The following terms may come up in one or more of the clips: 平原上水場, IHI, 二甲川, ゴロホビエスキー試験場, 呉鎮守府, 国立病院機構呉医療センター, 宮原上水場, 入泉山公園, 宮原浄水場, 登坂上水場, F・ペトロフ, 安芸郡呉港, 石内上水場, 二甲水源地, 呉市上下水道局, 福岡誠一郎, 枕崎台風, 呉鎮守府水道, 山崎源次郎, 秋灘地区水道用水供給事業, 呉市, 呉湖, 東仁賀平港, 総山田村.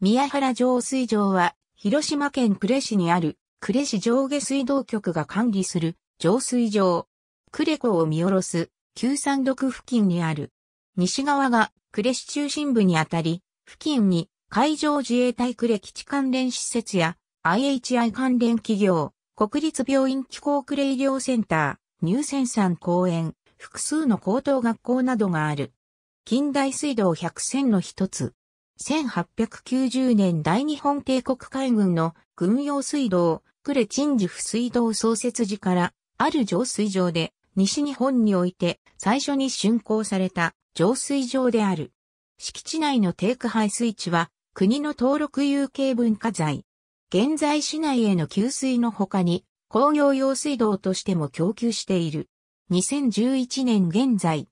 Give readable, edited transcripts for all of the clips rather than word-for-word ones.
宮原上水場は、広島県呉市にある、呉市上下水道局が管理する上水場。呉湖を見下ろす、936付近にある。西側が呉市中心部にあたり、付近に海上自衛隊呉基地関連施設や、IHI 関連企業、国立病院機構呉医療センター、入泉山公園、複数の高等学校などがある。近代水道100選の一つ。1890年大日本帝国海軍の軍用水道、呉鎮守府水道創設時から、ある上水場で、西日本において最初に竣工された上水場である。敷地内の低区排水池は、国の登録有形文化財。現在市内への給水の他に、工業用水道としても供給している。2011年現在。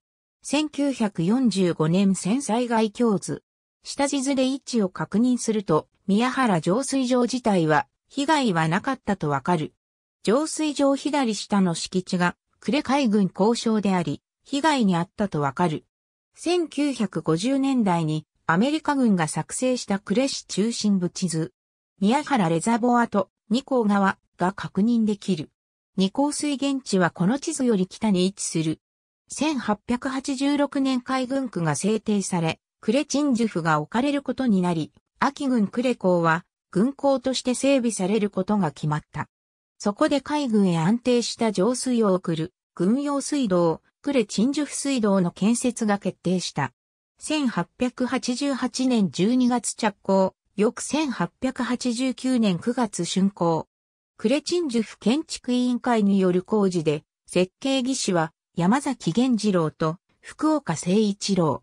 1945年戦災害教図。下地図で位置を確認すると、宮原上水場自体は、被害はなかったとわかる。上水場左下の敷地が、呉海軍工廠であり、被害に遭ったとわかる。1950年代に、アメリカ軍が作成した呉市中心部地図。宮原レザボアと二甲川が確認できる。二甲水源地はこの地図より北に位置する。1886年海軍区が制定され、呉鎮守府が置かれることになり、安芸郡呉港は軍港として整備されることが決まった。そこで海軍へ安定した上水を送る軍用水道、呉鎮守府水道の建設が決定した。1888年12月着工、翌1889年9月竣工。呉鎮守府建築委員会による工事で、設計技師は山崎源次郎と福岡誠一郎。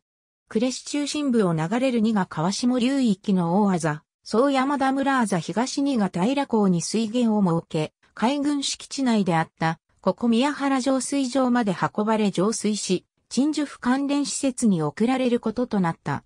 呉市中心部を流れる仁賀川下流域の大字、総山田村字東仁賀平港に水源を設け、海軍敷地内であった、ここ宮原上水場まで運ばれ上水し、鎮守府関連施設に送られることとなった。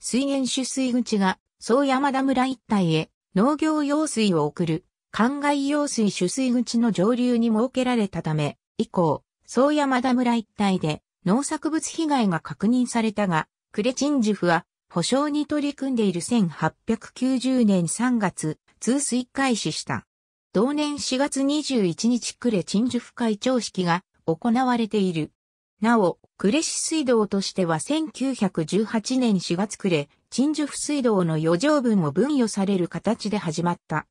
水源取水口が、総山田村一帯へ農業用水を送る、灌漑用水取水口の上流に設けられたため、以降、総山田村一帯で、農作物被害が確認されたが、呉鎮守府は補償に取り組んでいる1890年3月、通水開始した。同年4月21日呉鎮守府会長式が行われている。なお、呉市水道としては1918年4月呉鎮守府水道の余剰分を分与される形で始まった。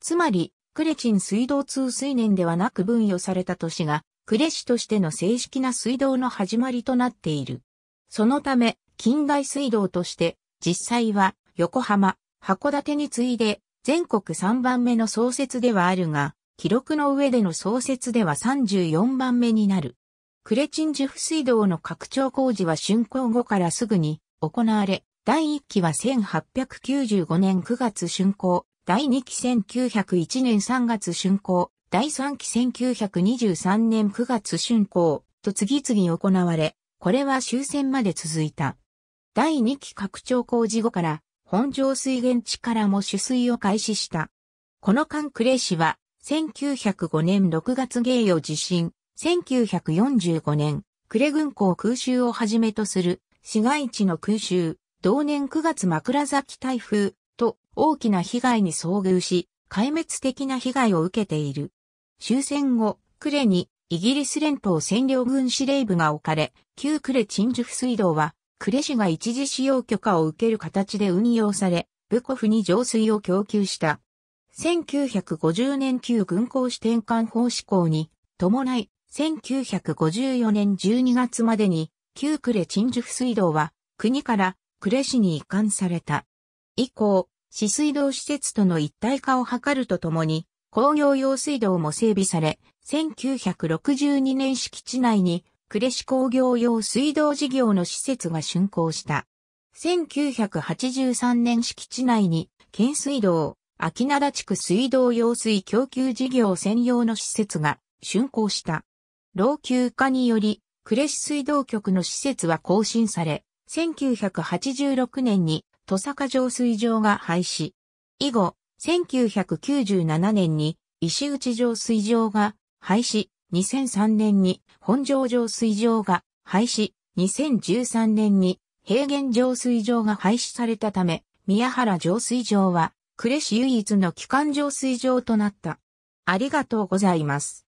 つまり、呉鎮水道通水年ではなく分与された年が、呉市としての正式な水道の始まりとなっている。そのため、近代水道として、実際は横浜、函館に次いで全国3番目の創設ではあるが、記録の上での創設では34番目になる。呉鎮守府水道の拡張工事は竣工後からすぐに行われ、第1期は1895年9月竣工、第2期1901年3月竣工、第3期1923年9月竣工と次々行われ、これは終戦まで続いた。第2期拡張工事後から、本上水源地からも取水を開始した。この間呉市は、1905年6月芸予地震、1945年、呉軍港空襲をはじめとする、市街地の空襲、同年9月枕崎台風と大きな被害に遭遇し、壊滅的な被害を受けている。終戦後、呉にイギリス連邦占領軍司令部が置かれ、旧呉鎮守府水道は、呉市が一時使用許可を受ける形で運用され、BCOFに上水を供給した。1950年旧軍港支転換法施行に伴い、1954年12月までに、旧呉鎮守府水道は、国から呉市に移管された。以降、市水道施設との一体化を図るとともに、工業用水道も整備され、1962年敷地内に、呉市工業用水道事業の施設が竣工した。1983年敷地内に、県水道、秋灘地区水道用水供給事業専用の施設が竣工した。老朽化により、呉市水道局の施設は更新され、1986年に、登坂上水場が廃止。以後、1997年に石内上水場が廃止、2003年に本庄上水場が廃止、2013年に平原上水場が廃止されたため、宮原浄水場は呉市唯一の基幹浄水場となった。ありがとうございます。